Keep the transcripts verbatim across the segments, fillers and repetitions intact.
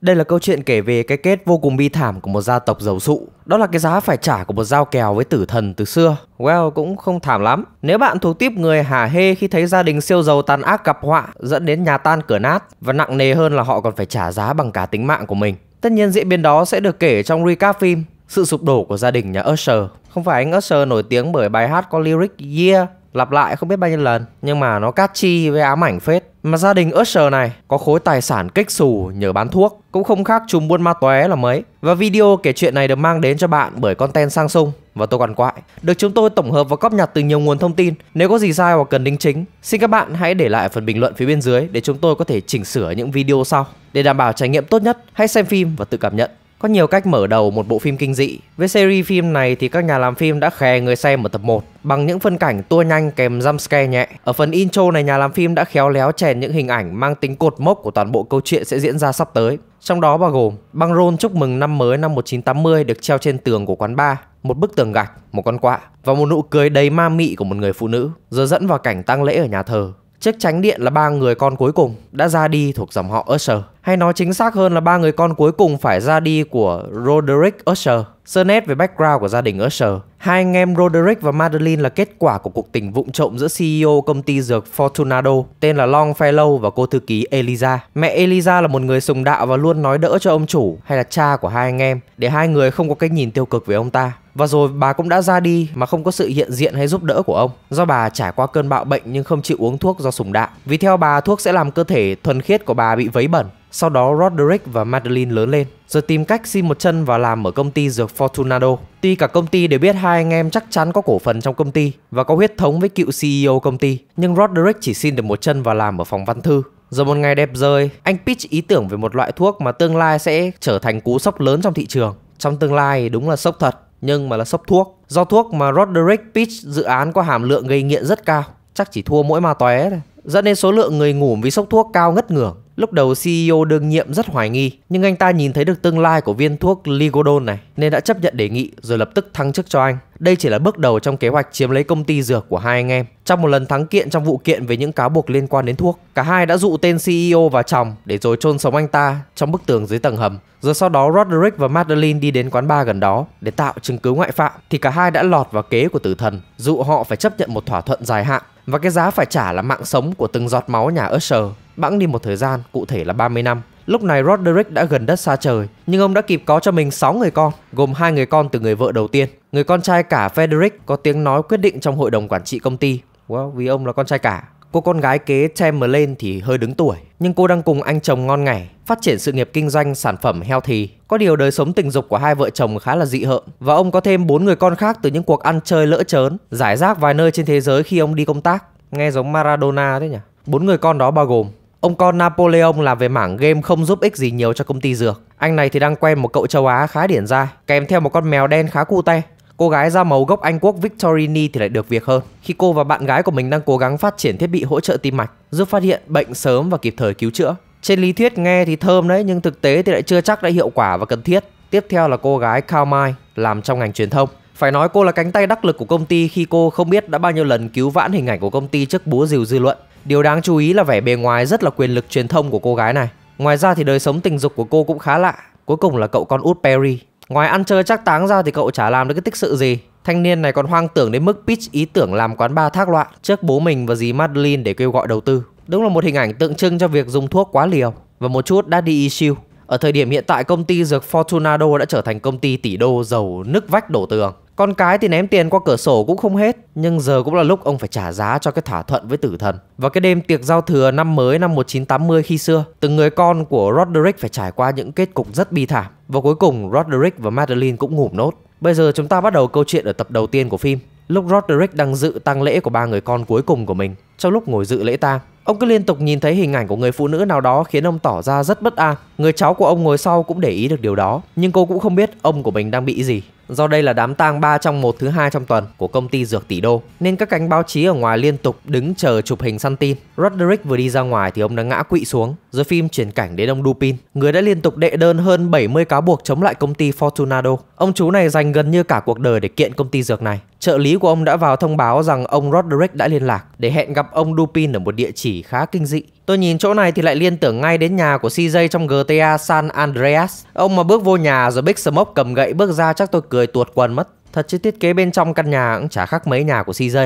Đây là câu chuyện kể về cái kết vô cùng bi thảm của một gia tộc giàu sụ. Đó là cái giá phải trả của một giao kèo với tử thần từ xưa. Well, cũng không thảm lắm. Nếu bạn thuộc tiếp người hả hê khi thấy gia đình siêu giàu tàn ác gặp họa, dẫn đến nhà tan cửa nát, và nặng nề hơn là họ còn phải trả giá bằng cả tính mạng của mình. Tất nhiên diễn biến đó sẽ được kể trong recap phim Sự sụp đổ của gia đình nhà Usher. Không phải anh Usher nổi tiếng bởi bài hát có lyric yeah lặp lại không biết bao nhiêu lần, nhưng mà nó catchy với ám ảnh phết. Mà gia đình Usher này có khối tài sản kếch xù nhờ bán thuốc, cũng không khác chùm buôn ma tóe là mấy. Và video kể chuyện này được mang đến cho bạn bởi content Sang Sung và Tôi Còn Quại, được chúng tôi tổng hợp và cóp nhặt từ nhiều nguồn thông tin. Nếu có gì sai hoặc cần đính chính, xin các bạn hãy để lại phần bình luận phía bên dưới để chúng tôi có thể chỉnh sửa những video sau. Để đảm bảo trải nghiệm tốt nhất, hãy xem phim và tự cảm nhận. Có nhiều cách mở đầu một bộ phim kinh dị. Với series phim này thì các nhà làm phim đã khè người xem ở tập một bằng những phân cảnh tua nhanh kèm jump scare nhẹ. Ở phần intro này, nhà làm phim đã khéo léo chèn những hình ảnh mang tính cột mốc của toàn bộ câu chuyện sẽ diễn ra sắp tới. Trong đó bao gồm băng rôn chúc mừng năm mới năm một nghìn chín trăm tám mươi được treo trên tường của quán bar, một bức tường gạch, một con quạ và một nụ cười đầy ma mị của một người phụ nữ, rồi dẫn vào cảnh tang lễ ở nhà thờ. Chiếc tránh điện là ba người con cuối cùng đã ra đi thuộc dòng họ Usher. Hay nói chính xác hơn là ba người con cuối cùng phải ra đi của Roderick Usher. Sơ nét về background của gia đình Usher, hai anh em Roderick và Madeline là kết quả của cuộc tình vụng trộm giữa xê e ô công ty dược Fortunato tên là Longfellow và cô thư ký Eliza. Mẹ Eliza là một người sùng đạo và luôn nói đỡ cho ông chủ hay là cha của hai anh em để hai người không có cái nhìn tiêu cực về ông ta. Và rồi bà cũng đã ra đi mà không có sự hiện diện hay giúp đỡ của ông, do bà trải qua cơn bạo bệnh nhưng không chịu uống thuốc do sùng đạo. Vì theo bà, thuốc sẽ làm cơ thể thuần khiết của bà bị vấy bẩn. Sau đó Roderick và Madeline lớn lên, rồi tìm cách xin một chân vào làm ở công ty dược Fortunato. Tuy cả công ty đều biết hai anh em chắc chắn có cổ phần trong công ty và có huyết thống với cựu xê e ô công ty, nhưng Roderick chỉ xin được một chân vào làm ở phòng văn thư. Rồi một ngày đẹp trời, anh pitch ý tưởng về một loại thuốc mà tương lai sẽ trở thành cú sốc lớn trong thị trường. Trong tương lai đúng là sốc thật, nhưng mà là sốc thuốc. Do thuốc mà Roderick pitch dự án có hàm lượng gây nghiện rất cao, chắc chỉ thua mỗi ma tóe, dẫn đến số lượng người ngủm vì sốc thuốc cao ngất ngưởng. Lúc đầu xê e ô đương nhiệm rất hoài nghi, nhưng anh ta nhìn thấy được tương lai của viên thuốc ligodon này nên đã chấp nhận đề nghị rồi lập tức thăng chức cho anh. Đây chỉ là bước đầu trong kế hoạch chiếm lấy công ty dược của hai anh em. Trong một lần thắng kiện trong vụ kiện về những cáo buộc liên quan đến thuốc, cả hai đã dụ tên xê e ô vào chồng để rồi chôn sống anh ta trong bức tường dưới tầng hầm. Rồi sau đó Roderick và Madeline đi đến quán bar gần đó để tạo chứng cứ ngoại phạm, thì cả hai đã lọt vào kế của tử thần, dụ họ phải chấp nhận một thỏa thuận dài hạn. Và cái giá phải trả là mạng sống của từng giọt máu nhà Usher, bẵng đi một thời gian, cụ thể là ba mươi năm. Lúc này Roderick đã gần đất xa trời, nhưng ông đã kịp có cho mình sáu người con, gồm hai người con từ người vợ đầu tiên. Người con trai cả Frederick có tiếng nói quyết định trong hội đồng quản trị công ty, well, vì ông là con trai cả. Cô con gái kế Tamerlane thì hơi đứng tuổi, nhưng cô đang cùng anh chồng ngon nghẻ phát triển sự nghiệp kinh doanh sản phẩm healthy. Có điều đời sống tình dục của hai vợ chồng khá là dị hợm, và ông có thêm bốn người con khác từ những cuộc ăn chơi lỡ chớn rải rác vài nơi trên thế giới khi ông đi công tác. Nghe giống Maradona đấy nhỉ. Bốn người con đó bao gồm ông con Napoleon làm về mảng game không giúp ích gì nhiều cho công ty dược. Anh này thì đang quen một cậu châu Á khá điển trai, kèm theo một con mèo đen khá cute. Cô gái da màu gốc Anh Quốc Victorini thì lại được việc hơn, khi cô và bạn gái của mình đang cố gắng phát triển thiết bị hỗ trợ tim mạch, giúp phát hiện bệnh sớm và kịp thời cứu chữa. Trên lý thuyết nghe thì thơm đấy, nhưng thực tế thì lại chưa chắc đã hiệu quả và cần thiết. Tiếp theo là cô gái Karmai, làm trong ngành truyền thông. Phải nói cô là cánh tay đắc lực của công ty khi cô không biết đã bao nhiêu lần cứu vãn hình ảnh của công ty trước búa rìu dư luận. Điều đáng chú ý là vẻ bề ngoài rất là quyền lực truyền thông của cô gái này. Ngoài ra thì đời sống tình dục của cô cũng khá lạ. Cuối cùng là cậu con út Perry. Ngoài ăn chơi trác táng ra thì cậu chả làm được cái tích sự gì. Thanh niên này còn hoang tưởng đến mức pitch ý tưởng làm quán bar thác loạn trước bố mình và dì Madeline để kêu gọi đầu tư. Đúng là một hình ảnh tượng trưng cho việc dùng thuốc quá liều và một chút daddy issue. Ở thời điểm hiện tại, công ty dược Fortunato đã trở thành công ty tỷ đô giàu nức vách đổ tường. Con cái thì ném tiền qua cửa sổ cũng không hết, nhưng giờ cũng là lúc ông phải trả giá cho cái thỏa thuận với tử thần. Và cái đêm tiệc giao thừa năm mới năm một nghìn chín trăm tám mươi khi xưa, từng người con của Roderick phải trải qua những kết cục rất bi thảm. Và cuối cùng Roderick và Madeline cũng ngủ nốt. Bây giờ chúng ta bắt đầu câu chuyện ở tập đầu tiên của phim, lúc Roderick đang dự tang lễ của ba người con cuối cùng của mình. Trong lúc ngồi dự lễ tang, ông cứ liên tục nhìn thấy hình ảnh của người phụ nữ nào đó khiến ông tỏ ra rất bất an. Người cháu của ông ngồi sau cũng để ý được điều đó, nhưng cô cũng không biết ông của mình đang bị gì. Do đây là đám tang ba trong một thứ hai trong tuần của công ty dược tỷ đô, nên các cánh báo chí ở ngoài liên tục đứng chờ chụp hình săn tin. Roderick vừa đi ra ngoài thì ông đã ngã quỵ xuống. Rồi phim chuyển cảnh đến ông Dupin, người đã liên tục đệ đơn hơn bảy mươi cáo buộc chống lại công ty Fortunato. Ông chú này dành gần như cả cuộc đời để kiện công ty dược này. Trợ lý của ông đã vào thông báo rằng ông Roderick đã liên lạc để hẹn gặp ông Dupin ở một địa chỉ chỉ khá kinh dị. Tôi nhìn chỗ này thì lại liên tưởng ngay đến nhà của xê gi trong giê tê a San Andreas. Ông mà bước vô nhà rồi Big Smoke cầm gậy bước ra chắc tôi cười tuột quần mất. Thật chứ thiết kế bên trong căn nhà cũng chả khác mấy nhà của xê gi.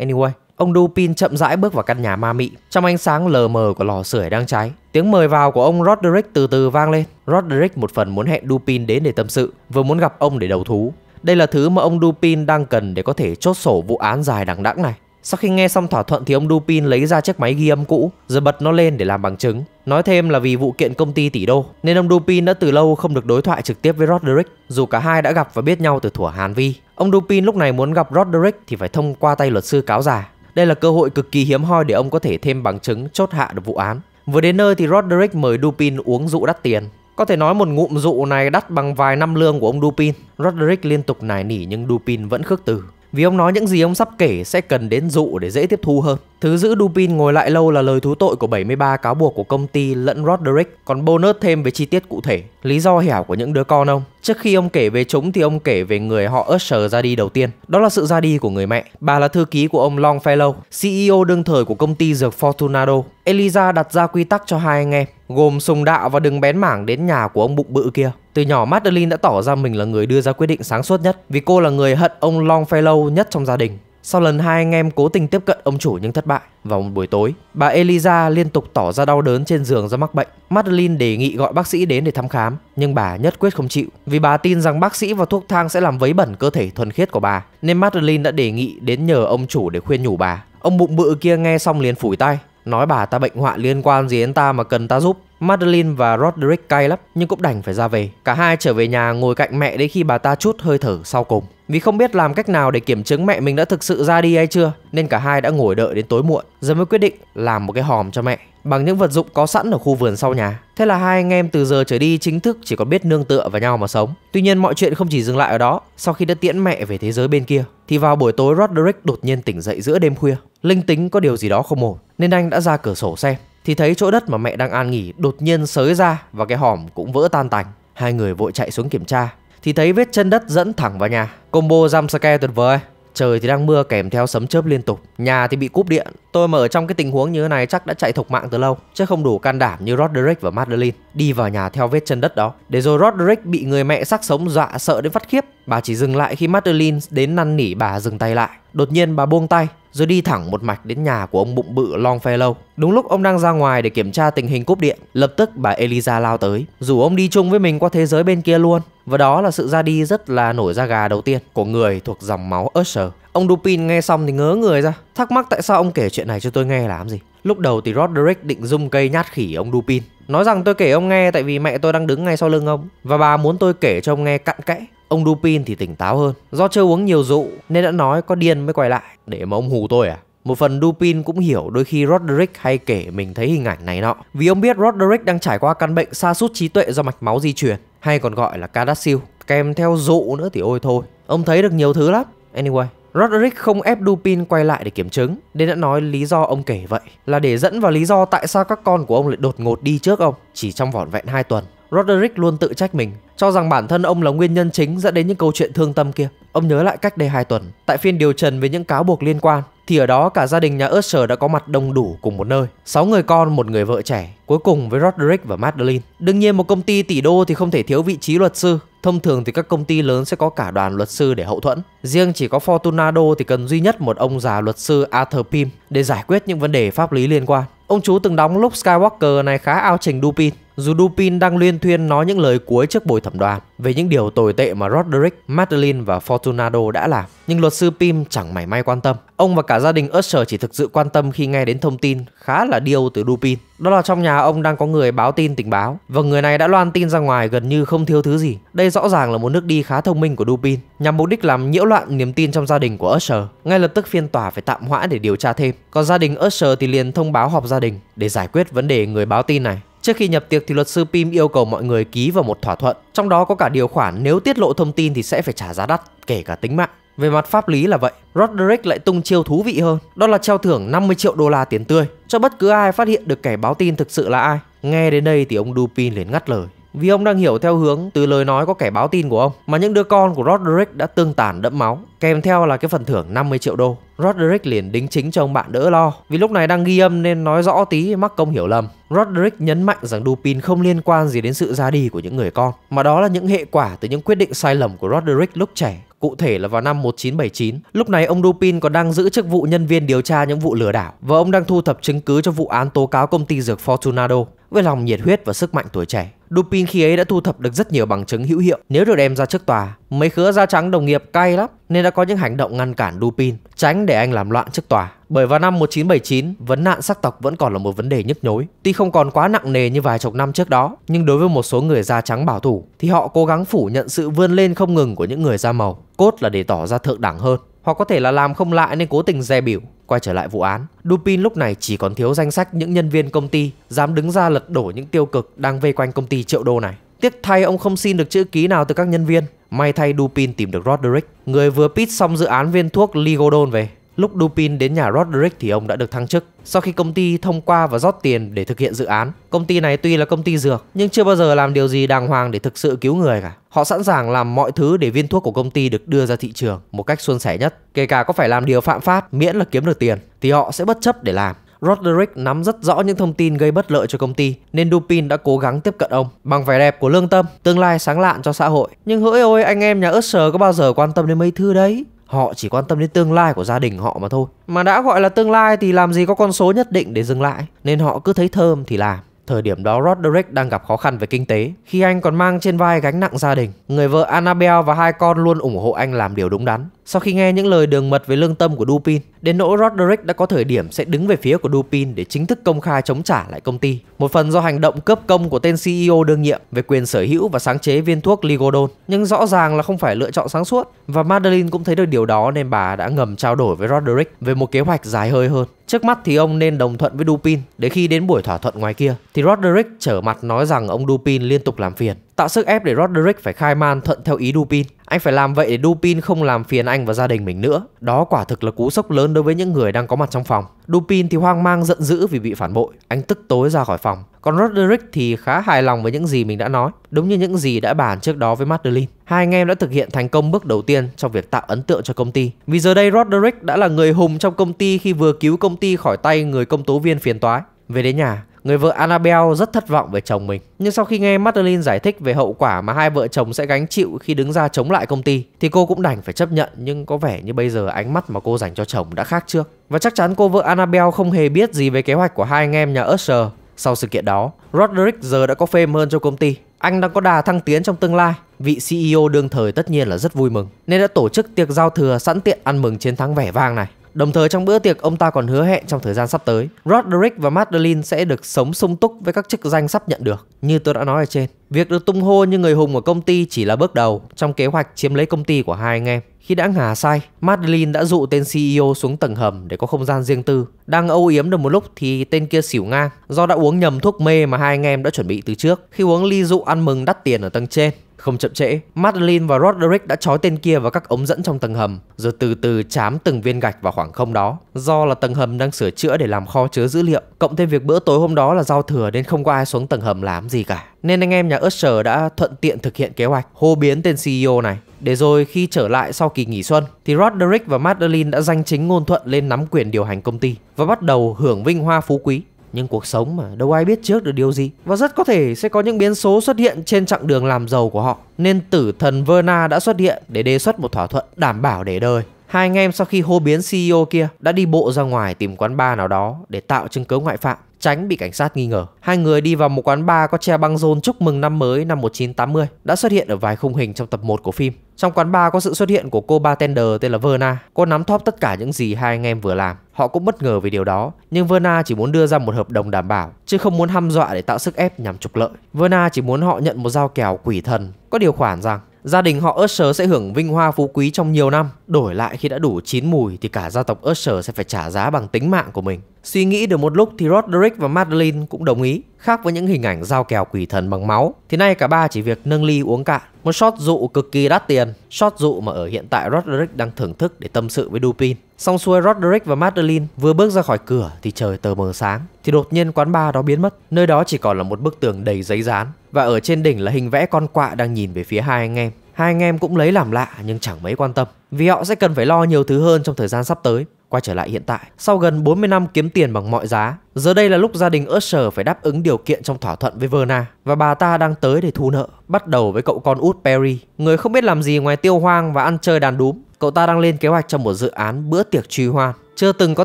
Anyway, ông Dupin chậm rãi bước vào căn nhà ma mị. Trong ánh sáng lờ mờ của lò sưởi đang cháy, tiếng mời vào của ông Roderick từ từ vang lên. Roderick một phần muốn hẹn Dupin đến để tâm sự, vừa muốn gặp ông để đầu thú. Đây là thứ mà ông Dupin đang cần để có thể chốt sổ vụ án dài đằng đẵng này. Sau khi nghe xong thỏa thuận thì ông Dupin lấy ra chiếc máy ghi âm cũ rồi bật nó lên để làm bằng chứng. Nói thêm là vì vụ kiện công ty tỷ đô nên ông Dupin đã từ lâu không được đối thoại trực tiếp với Roderick, dù cả hai đã gặp và biết nhau từ thuở Hàn Vi. Ông Dupin lúc này muốn gặp Roderick thì phải thông qua tay luật sư cáo già. Đây là cơ hội cực kỳ hiếm hoi để ông có thể thêm bằng chứng chốt hạ được vụ án. Vừa đến nơi thì Roderick mời Dupin uống rượu đắt tiền. Có thể nói một ngụm rượu này đắt bằng vài năm lương của ông Dupin. Roderick liên tục nài nỉ nhưng Dupin vẫn khước từ. Vì ông nói những gì ông sắp kể sẽ cần đến dụ để dễ tiếp thu hơn. Thứ giữ Dupin ngồi lại lâu là lời thú tội của bảy mươi ba cáo buộc của công ty lẫn Roderick, còn bonus thêm về chi tiết cụ thể, lý do hẻo của những đứa con ông. Trước khi ông kể về chúng thì ông kể về người họ Usher ra đi đầu tiên. Đó là sự ra đi của người mẹ. Bà là thư ký của ông Longfellow, xê e ô đương thời của công ty dược Fortunato. Eliza đặt ra quy tắc cho hai anh em, gồm sùng đạo và đừng bén mảng đến nhà của ông bụng bự kia. Từ nhỏ Madeline đã tỏ ra mình là người đưa ra quyết định sáng suốt nhất, vì cô là người hận ông Longfellow nhất trong gia đình. Sau lần hai anh em cố tình tiếp cận ông chủ nhưng thất bại, vào một buổi tối, bà Eliza liên tục tỏ ra đau đớn trên giường do mắc bệnh. Madeline đề nghị gọi bác sĩ đến để thăm khám, nhưng bà nhất quyết không chịu, vì bà tin rằng bác sĩ và thuốc thang sẽ làm vấy bẩn cơ thể thuần khiết của bà, nên Madeline đã đề nghị đến nhờ ông chủ để khuyên nhủ bà. Ông bụng bự kia nghe xong liền phủi tay, nói bà ta bệnh hoạn liên quan gì đến ta mà cần ta giúp. Madeline và Roderick cay lắm nhưng cũng đành phải ra về. Cả hai trở về nhà ngồi cạnh mẹ đến khi bà ta trút hơi thở sau cùng. Vì không biết làm cách nào để kiểm chứng mẹ mình đã thực sự ra đi hay chưa, nên cả hai đã ngồi đợi đến tối muộn, giờ mới quyết định làm một cái hòm cho mẹ bằng những vật dụng có sẵn ở khu vườn sau nhà. Thế là hai anh em từ giờ trở đi chính thức chỉ còn biết nương tựa vào nhau mà sống. Tuy nhiên mọi chuyện không chỉ dừng lại ở đó. Sau khi đã tiễn mẹ về thế giới bên kia thì vào buổi tối Roderick đột nhiên tỉnh dậy giữa đêm khuya. Linh tính có điều gì đó không ổn nên anh đã ra cửa sổ xem thì thấy chỗ đất mà mẹ đang an nghỉ đột nhiên xới ra và cái hòm cũng vỡ tan tành. Hai người vội chạy xuống kiểm tra thì thấy vết chân đất dẫn thẳng vào nhà. Combo jump scare tuyệt vời. Trời thì đang mưa kèm theo sấm chớp liên tục, nhà thì bị cúp điện. Tôi mà ở trong cái tình huống như thế này chắc đã chạy thục mạng từ lâu, chứ không đủ can đảm như Roderick và Madeline đi vào nhà theo vết chân đất đó. Để rồi Roderick bị người mẹ xác sống dọa sợ đến phát khiếp. Bà chỉ dừng lại khi Madeline đến năn nỉ bà dừng tay lại. Đột nhiên bà buông tay rồi đi thẳng một mạch đến nhà của ông bụng bự Longfellow. Đúng lúc ông đang ra ngoài để kiểm tra tình hình cúp điện, lập tức bà Eliza lao tới, rủ ông đi chung với mình qua thế giới bên kia luôn. Và đó là sự ra đi rất là nổi da gà đầu tiên của người thuộc dòng máu Usher. Ông Dupin nghe xong thì ngớ người ra, thắc mắc tại sao ông kể chuyện này cho tôi nghe làm gì. Lúc đầu thì Roderick định dung cây nhát khỉ ông Dupin, nói rằng tôi kể ông nghe tại vì mẹ tôi đang đứng ngay sau lưng ông và bà muốn tôi kể cho ông nghe cặn kẽ. Ông Dupin thì tỉnh táo hơn, do chưa uống nhiều rượu nên đã nói có điên mới quay lại. Để mà ông hù tôi à? Một phần Dupin cũng hiểu đôi khi Roderick hay kể mình thấy hình ảnh này nọ, vì ông biết Roderick đang trải qua căn bệnh sa sút trí tuệ do mạch máu di truyền, hay còn gọi là cadasil, kèm theo rượu nữa thì ôi thôi. Ông thấy được nhiều thứ lắm. Anyway, Roderick không ép Dupin quay lại để kiểm chứng, nên đã nói lý do ông kể vậy là để dẫn vào lý do tại sao các con của ông lại đột ngột đi trước ông. Chỉ trong vỏn vẹn hai tuần, Roderick luôn tự trách mình, cho rằng bản thân ông là nguyên nhân chính dẫn đến những câu chuyện thương tâm kia. Ông nhớ lại cách đây hai tuần, tại phiên điều trần về những cáo buộc liên quan, thì ở đó cả gia đình nhà Usher đã có mặt đông đủ cùng một nơi, sáu người con, một người vợ trẻ, cuối cùng với Roderick và Madeline. Đương nhiên một công ty tỷ đô thì không thể thiếu vị trí luật sư. Thông thường thì các công ty lớn sẽ có cả đoàn luật sư để hậu thuẫn. Riêng chỉ có Fortunado thì cần duy nhất một ông già luật sư Arthur Pim để giải quyết những vấn đề pháp lý liên quan. Ông chú từng đóng lúc Skywalker này khá ao trình Dupin, dù Dupin đang luyên thuyên nói những lời cuối trước buổi thẩm đoàn về những điều tồi tệ mà Roderick, Madeline và Fortunado đã làm. Nhưng luật sư Pim chẳng mảy may quan tâm. Ông và cả gia đình Usher chỉ thực sự quan tâm khi nghe đến thông tin khá là điêu từ Dupin. Đó là trong nhà ông đang có người báo tin tình báo, và người này đã loan tin ra ngoài gần như không thiếu thứ gì. Đây rõ ràng là một nước đi khá thông minh của Dupin, nhằm mục đích làm nhiễu loạn niềm tin trong gia đình của Usher. Ngay lập tức phiên tòa phải tạm hoãn để điều tra thêm. Còn gia đình Usher thì liền thông báo họp gia đình để giải quyết vấn đề người báo tin này. Trước khi nhập tiệc thì luật sư Pim yêu cầu mọi người ký vào một thỏa thuận, trong đó có cả điều khoản nếu tiết lộ thông tin thì sẽ phải trả giá đắt, kể cả tính mạng. Về mặt pháp lý là vậy. Roderick lại tung chiêu thú vị hơn, đó là treo thưởng năm mươi triệu đô la tiền tươi cho bất cứ ai phát hiện được kẻ báo tin thực sự là ai. Nghe đến đây thì ông Dupin liền ngắt lời, vì ông đang hiểu theo hướng từ lời nói có kẻ báo tin của ông mà những đứa con của Roderick đã tương tàn đẫm máu, kèm theo là cái phần thưởng năm mươi triệu đô. Roderick liền đính chính cho ông bạn đỡ lo, vì lúc này đang ghi âm nên nói rõ tí mắc công hiểu lầm. Roderick nhấn mạnh rằng Dupin không liên quan gì đến sự ra đi của những người con, mà đó là những hệ quả từ những quyết định sai lầm của Roderick lúc trẻ. Cụ thể là vào năm một nghìn chín trăm bảy mươi chín, lúc này ông Dupin còn đang giữ chức vụ nhân viên điều tra những vụ lừa đảo và ông đang thu thập chứng cứ cho vụ án tố cáo công ty dược Fortunato. Với lòng nhiệt huyết và sức mạnh tuổi trẻ, Dupin khi ấy đã thu thập được rất nhiều bằng chứng hữu hiệu nếu được đem ra trước tòa. Mấy khứa da trắng đồng nghiệp cay lắm nên đã có những hành động ngăn cản Dupin, tránh để anh làm loạn trước tòa. Bởi vào năm một nghìn chín trăm bảy mươi chín, vấn nạn sắc tộc vẫn còn là một vấn đề nhức nhối. Tuy không còn quá nặng nề như vài chục năm trước đó, nhưng đối với một số người da trắng bảo thủ thì họ cố gắng phủ nhận sự vươn lên không ngừng của những người da màu, cốt là để tỏ ra thượng đẳng hơn. Hoặc có thể là làm không lại nên cố tình dè bỉu. Quay trở lại vụ án, Dupin lúc này chỉ còn thiếu danh sách những nhân viên công ty dám đứng ra lật đổ những tiêu cực đang vây quanh công ty triệu đô này. Tiếc thay ông không xin được chữ ký nào từ các nhân viên. May thay Dupin tìm được Roderick, người vừa pitch xong dự án viên thuốc ligodon về. Lúc Dupin đến nhà Roderick thì ông đã được thăng chức. Sau khi công ty thông qua và rót tiền để thực hiện dự án, công ty này tuy là công ty dược nhưng chưa bao giờ làm điều gì đàng hoàng để thực sự cứu người cả. Họ sẵn sàng làm mọi thứ để viên thuốc của công ty được đưa ra thị trường một cách suôn sẻ nhất, kể cả có phải làm điều phạm pháp, miễn là kiếm được tiền thì họ sẽ bất chấp để làm. Roderick nắm rất rõ những thông tin gây bất lợi cho công ty nên Dupin đã cố gắng tiếp cận ông bằng vẻ đẹp của lương tâm, tương lai sáng lạn cho xã hội. Nhưng hỡi ôi, anh em nhà Usher có bao giờ quan tâm đến mấy thứ đấy? Họ chỉ quan tâm đến tương lai của gia đình họ mà thôi. Mà đã gọi là tương lai thì làm gì có con số nhất định để dừng lại, nên họ cứ thấy thơm thì làm. Thời điểm đó Roderick đang gặp khó khăn về kinh tế, khi anh còn mang trên vai gánh nặng gia đình. Người vợ Annabelle và hai con luôn ủng hộ anh làm điều đúng đắn. Sau khi nghe những lời đường mật về lương tâm của Dupin, đến nỗi Roderick đã có thời điểm sẽ đứng về phía của Dupin để chính thức công khai chống trả lại công ty. Một phần do hành động cướp công của tên xê e ô đương nhiệm về quyền sở hữu và sáng chế viên thuốc ligodon, nhưng rõ ràng là không phải lựa chọn sáng suốt. Và Madeline cũng thấy được điều đó nên bà đã ngầm trao đổi với Roderick về một kế hoạch dài hơi hơn. Trước mắt thì ông nên đồng thuận với Dupin, để khi đến buổi thỏa thuận ngoài kia thì Roderick trở mặt nói rằng ông Dupin liên tục làm phiền, tạo sức ép để Roderick phải khai man thuận theo ý Dupin. Anh phải làm vậy để Dupin không làm phiền anh và gia đình mình nữa. Đó quả thực là cú sốc lớn đối với những người đang có mặt trong phòng. Dupin thì hoang mang giận dữ vì bị phản bội, anh tức tối ra khỏi phòng. Còn Roderick thì khá hài lòng với những gì mình đã nói, đúng như những gì đã bàn trước đó với Madeline. Hai anh em đã thực hiện thành công bước đầu tiên trong việc tạo ấn tượng cho công ty. Vì giờ đây Roderick đã là người hùng trong công ty khi vừa cứu công ty khỏi tay người công tố viên phiền toái. Về đến nhà, người vợ Annabelle rất thất vọng về chồng mình. Nhưng sau khi nghe Madeline giải thích về hậu quả mà hai vợ chồng sẽ gánh chịu khi đứng ra chống lại công ty thì cô cũng đành phải chấp nhận, nhưng có vẻ như bây giờ ánh mắt mà cô dành cho chồng đã khác trước. Và chắc chắn cô vợ Annabelle không hề biết gì về kế hoạch của hai anh em nhà Usher. Sau sự kiện đó, Roderick giờ đã có fame hơn cho công ty. Anh đang có đà thăng tiến trong tương lai. Vị xê e ô đương thời tất nhiên là rất vui mừng nên đã tổ chức tiệc giao thừa sẵn tiện ăn mừng chiến thắng vẻ vang này. Đồng thời trong bữa tiệc, ông ta còn hứa hẹn trong thời gian sắp tới, Roderick và Madeline sẽ được sống sung túc với các chức danh sắp nhận được. Như tôi đã nói ở trên, việc được tung hô như người hùng của công ty chỉ là bước đầu trong kế hoạch chiếm lấy công ty của hai anh em. Khi đã ngả say, Madeline đã dụ tên xê e ô xuống tầng hầm để có không gian riêng tư. Đang âu yếm được một lúc thì tên kia xỉu ngang do đã uống nhầm thuốc mê mà hai anh em đã chuẩn bị từ trước khi uống ly rượu ăn mừng đắt tiền ở tầng trên. Không chậm trễ, Madeline và Roderick đã trói tên kia vào các ống dẫn trong tầng hầm, rồi từ từ chám từng viên gạch vào khoảng không đó. Do là tầng hầm đang sửa chữa để làm kho chứa dữ liệu, cộng thêm việc bữa tối hôm đó là giao thừa nên không có ai xuống tầng hầm làm gì cả, nên anh em nhà Usher đã thuận tiện thực hiện kế hoạch hô biến tên xê e ô này. Để rồi khi trở lại sau kỳ nghỉ xuân thì Roderick và Madeline đã danh chính ngôn thuận lên nắm quyền điều hành công ty và bắt đầu hưởng vinh hoa phú quý. Nhưng cuộc sống mà đâu ai biết trước được điều gì, và rất có thể sẽ có những biến số xuất hiện trên chặng đường làm giàu của họ. Nên tử thần Verna đã xuất hiện để đề xuất một thỏa thuận đảm bảo để đời. Hai anh em sau khi hô biến xê e ô kia đã đi bộ ra ngoài tìm quán bar nào đó để tạo chứng cứ ngoại phạm, tránh bị cảnh sát nghi ngờ. Hai người đi vào một quán bar có treo băng rôn chúc mừng năm mới năm một nghìn chín trăm tám mươi đã xuất hiện ở vài khung hình trong tập một của phim. Trong quán bar có sự xuất hiện của cô bartender tên là Verna. Cô nắm thóp tất cả những gì hai anh em vừa làm. Họ cũng bất ngờ về điều đó, nhưng Verna chỉ muốn đưa ra một hợp đồng đảm bảo chứ không muốn hăm dọa để tạo sức ép nhằm trục lợi. Verna chỉ muốn họ nhận một giao kèo quỷ thần có điều khoản rằng gia đình họ Usher sẽ hưởng vinh hoa phú quý trong nhiều năm, đổi lại khi đã đủ chín mùi thì cả gia tộc Usher sẽ phải trả giá bằng tính mạng của mình. Suy nghĩ được một lúc thì Roderick và Madeline cũng đồng ý. Khác với những hình ảnh giao kèo quỷ thần bằng máu, thì nay cả ba chỉ việc nâng ly uống cạn. Một shot rượu cực kỳ đắt tiền, shot rượu mà ở hiện tại Roderick đang thưởng thức để tâm sự với Dupin. Xong xuôi, Roderick và Madeline vừa bước ra khỏi cửa thì trời tờ mờ sáng. Thì đột nhiên quán bar đó biến mất, nơi đó chỉ còn là một bức tường đầy giấy dán. Và ở trên đỉnh là hình vẽ con quạ đang nhìn về phía hai anh em. Hai anh em cũng lấy làm lạ nhưng chẳng mấy quan tâm, vì họ sẽ cần phải lo nhiều thứ hơn trong thời gian sắp tới. Quay trở lại hiện tại, sau gần bốn mươi năm kiếm tiền bằng mọi giá, giờ đây là lúc gia đình Usher phải đáp ứng điều kiện trong thỏa thuận với Verna. Và bà ta đang tới để thu nợ, bắt đầu với cậu con út Perry, người không biết làm gì ngoài tiêu hoang và ăn chơi đàn đúm. Cậu ta đang lên kế hoạch cho một dự án bữa tiệc truy hoan chưa từng có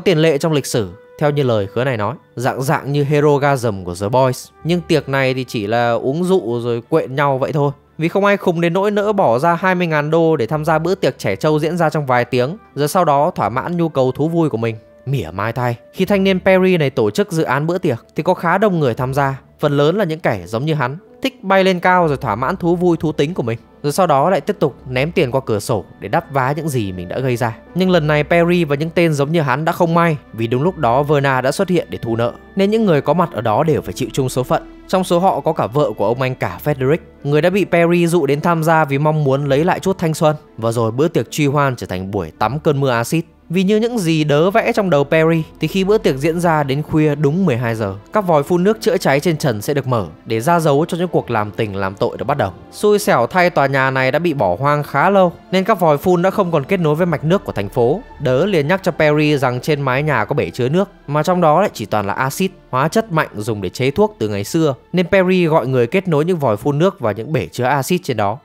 tiền lệ trong lịch sử. Theo như lời khứa này nói, dạng dạng như heroism của The Boys. Nhưng tiệc này thì chỉ là uống rượu rồi quện nhau vậy thôi, vì không ai khùng đến nỗi nỡ bỏ ra hai mươi nghìn đô để tham gia bữa tiệc trẻ trâu diễn ra trong vài tiếng, rồi sau đó thỏa mãn nhu cầu thú vui của mình. Mỉa mai thay, khi thanh niên Perry này tổ chức dự án bữa tiệc thì có khá đông người tham gia, phần lớn là những kẻ giống như hắn, thích bay lên cao rồi thỏa mãn thú vui thú tính của mình, rồi sau đó lại tiếp tục ném tiền qua cửa sổ để đắp vá những gì mình đã gây ra. Nhưng lần này Perry và những tên giống như hắn đã không may, vì đúng lúc đó Verna đã xuất hiện để thu nợ, nên những người có mặt ở đó đều phải chịu chung số phận. Trong số họ có cả vợ của ông anh cả Frederick, người đã bị Perry dụ đến tham gia vì mong muốn lấy lại chút thanh xuân. Và rồi bữa tiệc truy hoan trở thành buổi tắm cơn mưa axit. Vì như những gì đớ vẽ trong đầu Perry, thì khi bữa tiệc diễn ra đến khuya đúng mười hai giờ, các vòi phun nước chữa cháy trên trần sẽ được mở để ra dấu cho những cuộc làm tình làm tội được bắt đầu. Xui xẻo thay, tòa nhà này đã bị bỏ hoang khá lâu nên các vòi phun đã không còn kết nối với mạch nước của thành phố. Đớ liền nhắc cho Perry rằng trên mái nhà có bể chứa nước, mà trong đó lại chỉ toàn là axit, hóa chất mạnh dùng để chế thuốc từ ngày xưa, nên Perry gọi người kết nối những vòi phun nước vào những bể chứa axit trên đó.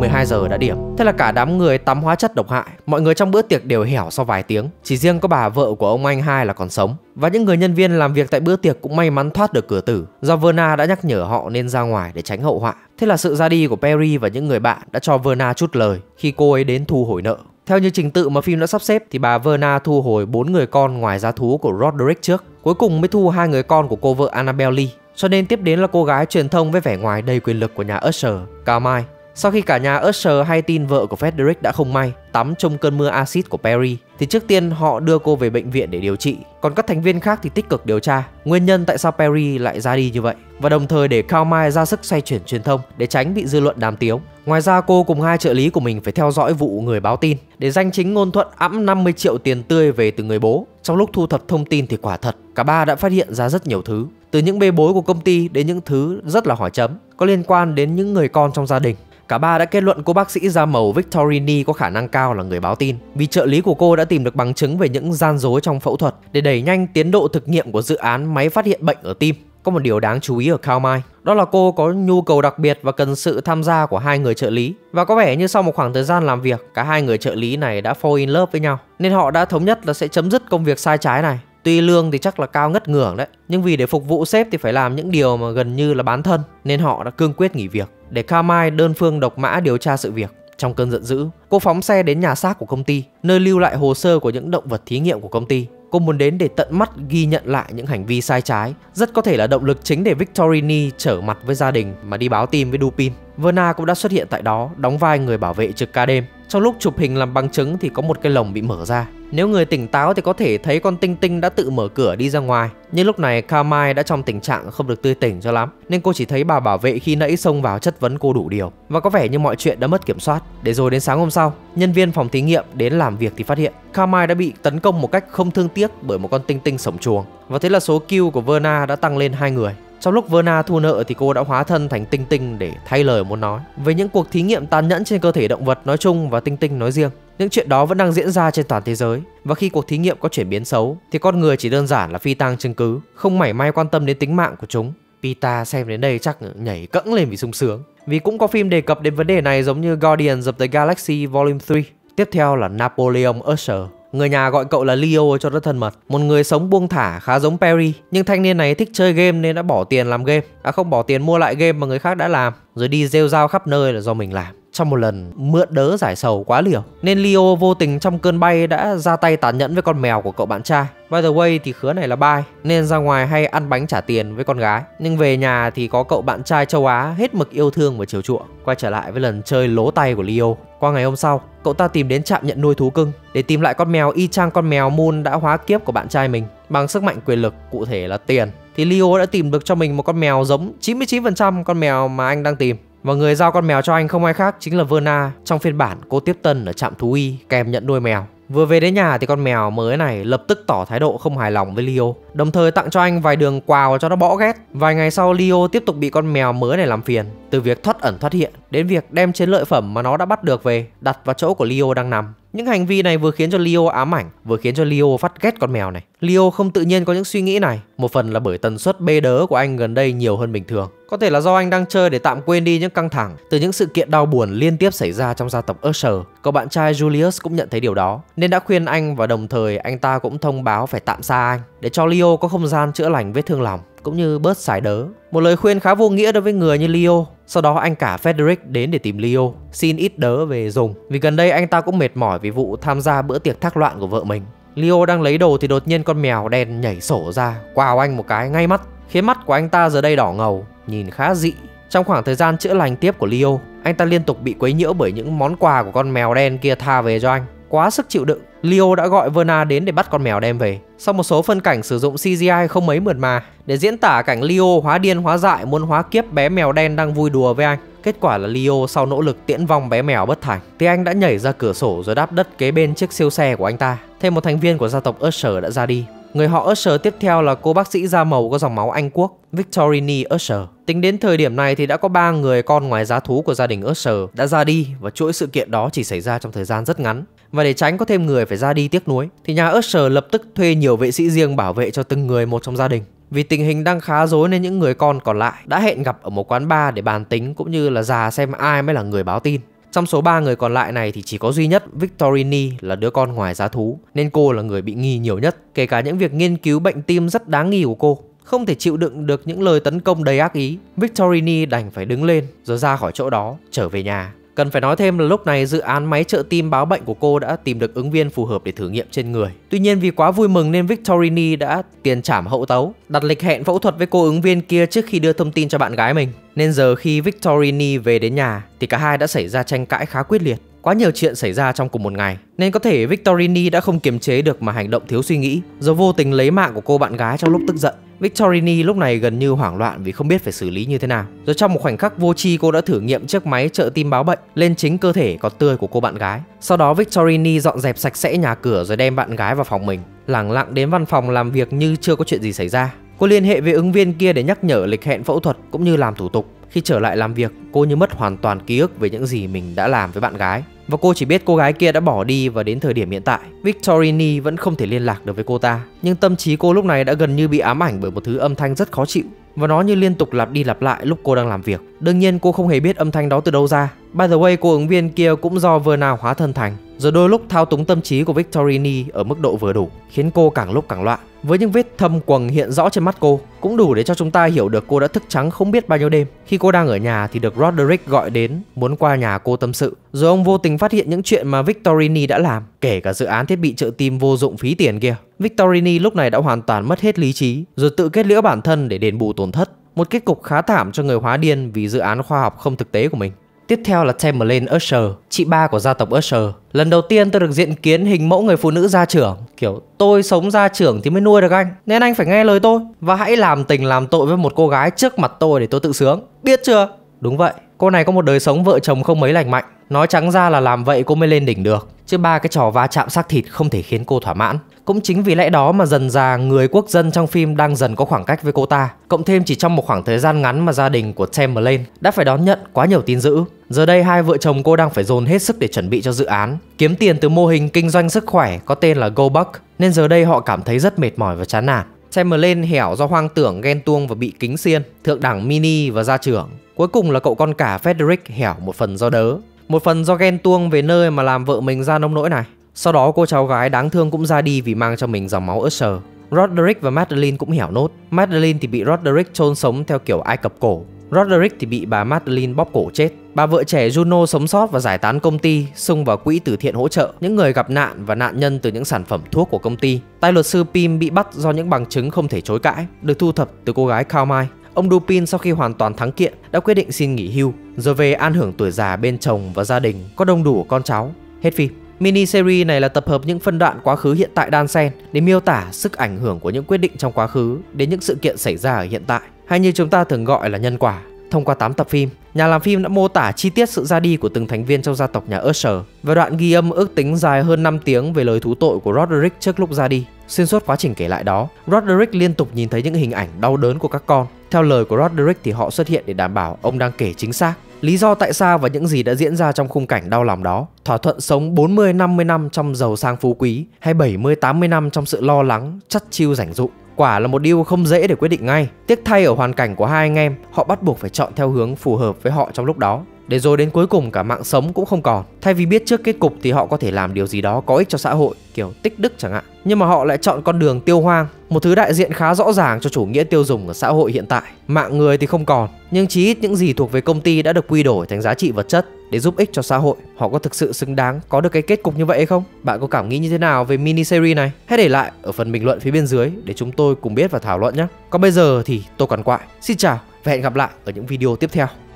mười hai giờ đã điểm, thế là cả đám người tắm hóa chất độc hại. Mọi người trong bữa tiệc đều hẻo sau vài tiếng, chỉ riêng có bà vợ của ông anh hai là còn sống. Và những người nhân viên làm việc tại bữa tiệc cũng may mắn thoát được cửa tử, do Verna đã nhắc nhở họ nên ra ngoài để tránh hậu họa. Thế là sự ra đi của Perry và những người bạn đã cho Verna chút lời khi cô ấy đến thu hồi nợ. Theo như trình tự mà phim đã sắp xếp thì bà Verna thu hồi bốn người con ngoài giá thú của Roderick trước, cuối cùng mới thu hai người con của cô vợ Annabelle Lee. Cho nên tiếp đến là cô gái truyền thông với vẻ ngoài đầy quyền lực của nhà Usher, Karmai. Sau khi cả nhà Usher hay tin vợ của Frederick đã không may tắm trong cơn mưa axit của Perry, thì trước tiên họ đưa cô về bệnh viện để điều trị. Còn các thành viên khác thì tích cực điều tra nguyên nhân tại sao Perry lại ra đi như vậy, và đồng thời để Karmai ra sức xoay chuyển truyền thông để tránh bị dư luận đàm tiếu. Ngoài ra, cô cùng hai trợ lý của mình phải theo dõi vụ người báo tin để danh chính ngôn thuận ẵm năm mươi triệu tiền tươi về từ người bố. Trong lúc thu thập thông tin thì quả thật cả ba đã phát hiện ra rất nhiều thứ, từ những bê bối của công ty đến những thứ rất là hỏi chấm có liên quan đến những người con trong gia đình. Cả ba đã kết luận cô bác sĩ da màu Victorini có khả năng cao là người báo tin, vì trợ lý của cô đã tìm được bằng chứng về những gian dối trong phẫu thuật để đẩy nhanh tiến độ thực nghiệm của dự án máy phát hiện bệnh ở tim. Có một điều đáng chú ý ở Karmai, đó là cô có nhu cầu đặc biệt và cần sự tham gia của hai người trợ lý. Và có vẻ như sau một khoảng thời gian làm việc, cả hai người trợ lý này đã fall in love với nhau, nên họ đã thống nhất là sẽ chấm dứt công việc sai trái này. Tuy lương thì chắc là cao ngất ngưởng đấy, nhưng vì để phục vụ sếp thì phải làm những điều mà gần như là bán thân, nên họ đã cương quyết nghỉ việc để Karmai đơn phương độc mã điều tra sự việc. Trong cơn giận dữ, cô phóng xe đến nhà xác của công ty, nơi lưu lại hồ sơ của những động vật thí nghiệm của công ty. Cô muốn đến để tận mắt ghi nhận lại những hành vi sai trái, rất có thể là động lực chính để Victorini trở mặt với gia đình mà đi báo tin với Dupin. Verna cũng đã xuất hiện tại đó, đóng vai người bảo vệ trực ca đêm. Trong lúc chụp hình làm bằng chứng thì có một cái lồng bị mở ra. Nếu người tỉnh táo thì có thể thấy con tinh tinh đã tự mở cửa đi ra ngoài. Nhưng lúc này Karmai đã trong tình trạng không được tươi tỉnh cho lắm, nên cô chỉ thấy bà bảo vệ khi nãy xông vào chất vấn cô đủ điều. Và có vẻ như mọi chuyện đã mất kiểm soát. Để rồi đến sáng hôm sau, nhân viên phòng thí nghiệm đến làm việc thì phát hiện Karmai đã bị tấn công một cách không thương tiếc bởi một con tinh tinh sổng chuồng. Và thế là số kill của Verna đã tăng lên hai người. Trong lúc Verna thu nợ thì cô đã hóa thân thành tinh tinh để thay lời muốn nói về những cuộc thí nghiệm tàn nhẫn trên cơ thể động vật nói chung và tinh tinh nói riêng. Những chuyện đó vẫn đang diễn ra trên toàn thế giới, và khi cuộc thí nghiệm có chuyển biến xấu thì con người chỉ đơn giản là phi tang chứng cứ, không mảy may quan tâm đến tính mạng của chúng. Pita xem đến đây chắc nhảy cẫng lên vì sung sướng, vì cũng có phim đề cập đến vấn đề này giống như Guardians of the Galaxy Volume three. Tiếp theo là Napoleon Usher. Người nhà gọi cậu là Leo cho rất thân mật, một người sống buông thả khá giống Perry. Nhưng thanh niên này thích chơi game nên đã bỏ tiền làm game, đã không bỏ tiền mua lại game mà người khác đã làm, rồi đi rêu rao khắp nơi là do mình làm. trong một lần mượn đớ giải sầu quá liều, nên Leo vô tình trong cơn bay đã ra tay tàn nhẫn với con mèo của cậu bạn trai. By the way thì khứa này là bi, nên ra ngoài hay ăn bánh trả tiền với con gái, nhưng về nhà thì có cậu bạn trai châu Á hết mực yêu thương và chiều chuộng. Quay trở lại với lần chơi lố tay của Leo. Qua ngày hôm sau, cậu ta tìm đến trạm nhận nuôi thú cưng để tìm lại con mèo y chang con mèo Moon đã hóa kiếp của bạn trai mình. Bằng sức mạnh quyền lực, cụ thể là tiền, thì Leo đã tìm được cho mình một con mèo giống chín mươi chín phần trăm con mèo mà anh đang tìm. Và người giao con mèo cho anh không ai khác chính là Verna, trong phiên bản cô tiếp tân ở trạm thú y kèm nhận nuôi mèo. Vừa về đến nhà thì con mèo mới này lập tức tỏ thái độ không hài lòng với Leo, đồng thời tặng cho anh vài đường quào cho nó bỏ ghét. Vài ngày sau, Leo tiếp tục bị con mèo mới này làm phiền, từ việc thoát ẩn thoát hiện đến việc đem chiến lợi phẩm mà nó đã bắt được về đặt vào chỗ của Leo đang nằm. Những hành vi này vừa khiến cho Leo ám ảnh, vừa khiến cho Leo phát ghét con mèo này. Leo không tự nhiên có những suy nghĩ này, một phần là bởi tần suất bê đớ của anh gần đây nhiều hơn bình thường. Có thể là do anh đang chơi để tạm quên đi những căng thẳng từ những sự kiện đau buồn liên tiếp xảy ra trong gia tộc Usher. Cậu bạn trai Julius cũng nhận thấy điều đó nên đã khuyên anh, và đồng thời anh ta cũng thông báo phải tạm xa anh để cho Leo có không gian chữa lành vết thương lòng cũng như bớt xài đớ. Một lời khuyên khá vô nghĩa đối với người như Leo. Sau đó anh cả Frederick đến để tìm Leo, xin ít đớ về dùng, vì gần đây anh ta cũng mệt mỏi vì vụ tham gia bữa tiệc thác loạn của vợ mình. Leo đang lấy đồ thì đột nhiên con mèo đen nhảy sổ ra, quào anh một cái ngay mắt, khiến mắt của anh ta giờ đây đỏ ngầu, nhìn khá dị. Trong khoảng thời gian chữa lành tiếp của Leo, anh ta liên tục bị quấy nhiễu bởi những món quà của con mèo đen kia tha về cho anh. Quá sức chịu đựng, Leo đã gọi Verna đến để bắt con mèo đem về. Sau một số phân cảnh sử dụng xê giê i không mấy mượt mà để diễn tả cảnh Leo hóa điên hóa dại muốn hóa kiếp bé mèo đen đang vui đùa với anh, kết quả là Leo sau nỗ lực tiễn vong bé mèo bất thành thì anh đã nhảy ra cửa sổ rồi đáp đất kế bên chiếc siêu xe của anh ta. Thêm một thành viên của gia tộc Usher đã ra đi. Người họ Usher tiếp theo là cô bác sĩ da màu có dòng máu Anh Quốc, Victorini Usher. Tính đến thời điểm này thì đã có ba người con ngoài giá thú của gia đình Usher đã ra đi, và chuỗi sự kiện đó chỉ xảy ra trong thời gian rất ngắn. Và để tránh có thêm người phải ra đi tiếc nuối thì nhà Usher lập tức thuê nhiều vệ sĩ riêng bảo vệ cho từng người một trong gia đình. Vì tình hình đang khá rối nên những người con còn lại đã hẹn gặp ở một quán bar để bàn tính cũng như là già xem ai mới là người báo tin. Trong số ba người còn lại này thì chỉ có duy nhất Victorini là đứa con ngoài giá thú, nên cô là người bị nghi nhiều nhất, kể cả những việc nghiên cứu bệnh tim rất đáng nghi của cô. Không thể chịu đựng được những lời tấn công đầy ác ý, Victorini đành phải đứng lên rồi ra khỏi chỗ đó, trở về nhà. Cần phải nói thêm là lúc này dự án máy trợ tim báo bệnh của cô đã tìm được ứng viên phù hợp để thử nghiệm trên người. Tuy nhiên vì quá vui mừng nên Victorini đã tiền trảm hậu tấu, đặt lịch hẹn phẫu thuật với cô ứng viên kia trước khi đưa thông tin cho bạn gái mình. Nên giờ khi Victorini về đến nhà thì cả hai đã xảy ra tranh cãi khá quyết liệt. Quá nhiều chuyện xảy ra trong cùng một ngày nên có thể Victorini đã không kiềm chế được mà hành động thiếu suy nghĩ, rồi vô tình lấy mạng của cô bạn gái trong lúc tức giận. Victorini lúc này gần như hoảng loạn vì không biết phải xử lý như thế nào. Rồi trong một khoảnh khắc vô tri, cô đã thử nghiệm chiếc máy trợ tim báo bệnh lên chính cơ thể còn tươi của cô bạn gái. Sau đó Victorini dọn dẹp sạch sẽ nhà cửa rồi đem bạn gái vào phòng mình, lẳng lặng đến văn phòng làm việc như chưa có chuyện gì xảy ra. Cô liên hệ với ứng viên kia để nhắc nhở lịch hẹn phẫu thuật cũng như làm thủ tục. Khi trở lại làm việc, cô như mất hoàn toàn ký ức về những gì mình đã làm với bạn gái, và cô chỉ biết cô gái kia đã bỏ đi, và đến thời điểm hiện tại Victorini vẫn không thể liên lạc được với cô ta. Nhưng tâm trí cô lúc này đã gần như bị ám ảnh bởi một thứ âm thanh rất khó chịu, và nó như liên tục lặp đi lặp lại lúc cô đang làm việc. Đương nhiên cô không hề biết âm thanh đó từ đâu ra. By the way, cô ứng viên kia cũng do Verna hóa thân thành, rồi đôi lúc thao túng tâm trí của Victorini ở mức độ vừa đủ, khiến cô càng lúc càng loạn. Với những vết thâm quầng hiện rõ trên mắt cô, cũng đủ để cho chúng ta hiểu được cô đã thức trắng không biết bao nhiêu đêm. Khi cô đang ở nhà thì được Roderick gọi đến, muốn qua nhà cô tâm sự. Rồi ông vô tình phát hiện những chuyện mà Victorini đã làm, kể cả dự án thiết bị trợ tim vô dụng phí tiền kia. Victorini lúc này đã hoàn toàn mất hết lý trí, rồi tự kết liễu bản thân để đền bù tổn thất. Một kết cục khá thảm cho người hóa điên vì dự án khoa học không thực tế của mình. Tiếp theo là Tamerlane Usher, chị ba của gia tộc Usher. Lần đầu tiên tôi được diện kiến hình mẫu người phụ nữ gia trưởng, kiểu tôi sống gia trưởng thì mới nuôi được anh, nên anh phải nghe lời tôi và hãy làm tình làm tội với một cô gái trước mặt tôi để tôi tự sướng, biết chưa? Đúng vậy, cô này có một đời sống vợ chồng không mấy lành mạnh. Nói trắng ra là làm vậy cô mới lên đỉnh được, chứ ba cái trò va chạm xác thịt không thể khiến cô thỏa mãn. Cũng chính vì lẽ đó mà dần dà người quốc dân trong phim đang dần có khoảng cách với cô ta. Cộng thêm chỉ trong một khoảng thời gian ngắn mà gia đình của Tamerlane đã phải đón nhận quá nhiều tin dữ. Giờ đây hai vợ chồng cô đang phải dồn hết sức để chuẩn bị cho dự án, kiếm tiền từ mô hình kinh doanh sức khỏe có tên là GoBuck, nên giờ đây họ cảm thấy rất mệt mỏi và chán nản. Tamerlane hẻo do hoang tưởng, ghen tuông và bị kính xiên, thượng đẳng mini và gia trưởng. Cuối cùng là cậu con cả Frederick hẻo một phần do đớ, một phần do ghen tuông về nơi mà làm vợ mình ra nông nỗi này. Sau đó cô cháu gái đáng thương cũng ra đi vì mang cho mình dòng máu Usher. Roderick và Madeline cũng hẻo nốt. Madeline thì bị Roderick chôn sống theo kiểu Ai Cập cổ, Roderick thì bị bà Madeline bóp cổ chết. Bà vợ trẻ Juno sống sót và giải tán công ty, xung vào quỹ từ thiện hỗ trợ những người gặp nạn và nạn nhân từ những sản phẩm thuốc của công ty. Tay luật sư Pim bị bắt do những bằng chứng không thể chối cãi được thu thập từ cô gái Karmai. Ông Dupin sau khi hoàn toàn thắng kiện đã quyết định xin nghỉ hưu, rồi về an hưởng tuổi già bên chồng và gia đình, có đông đủ con cháu. Hết phim. Miniseries này là tập hợp những phân đoạn quá khứ hiện tại đan xen để miêu tả sức ảnh hưởng của những quyết định trong quá khứ đến những sự kiện xảy ra ở hiện tại, hay như chúng ta thường gọi là nhân quả. Thông qua tám tập phim, nhà làm phim đã mô tả chi tiết sự ra đi của từng thành viên trong gia tộc nhà Usher và đoạn ghi âm ước tính dài hơn năm tiếng về lời thú tội của Roderick trước lúc ra đi. Xuyên suốt quá trình kể lại đó, Roderick liên tục nhìn thấy những hình ảnh đau đớn của các con. Theo lời của Roderick thì họ xuất hiện để đảm bảo ông đang kể chính xác, lý do tại sao và những gì đã diễn ra trong khung cảnh đau lòng đó. Thỏa thuận sống bốn mươi đến năm mươi năm trong giàu sang phú quý hay bảy mươi đến tám mươi năm trong sự lo lắng, chắt chiu rảnh rụng. Quả là một điều không dễ để quyết định ngay. Tiếc thay ở hoàn cảnh của hai anh em, họ bắt buộc phải chọn theo hướng phù hợp với họ trong lúc đó. Để rồi đến cuối cùng cả mạng sống cũng không còn. Thay vì biết trước kết cục thì họ có thể làm điều gì đó có ích cho xã hội, kiểu tích đức chẳng hạn. Nhưng mà họ lại chọn con đường tiêu hoang, một thứ đại diện khá rõ ràng cho chủ nghĩa tiêu dùng ở xã hội hiện tại. Mạng người thì không còn, nhưng chí ít những gì thuộc về công ty đã được quy đổi thành giá trị vật chất để giúp ích cho xã hội. Họ có thực sự xứng đáng có được cái kết cục như vậy hay không? Bạn có cảm nghĩ như thế nào về miniseries này? Hãy để lại ở phần bình luận phía bên dưới để chúng tôi cùng biết và thảo luận nhé. Còn bây giờ thì tôi còn quại. Xin chào và hẹn gặp lại ở những video tiếp theo.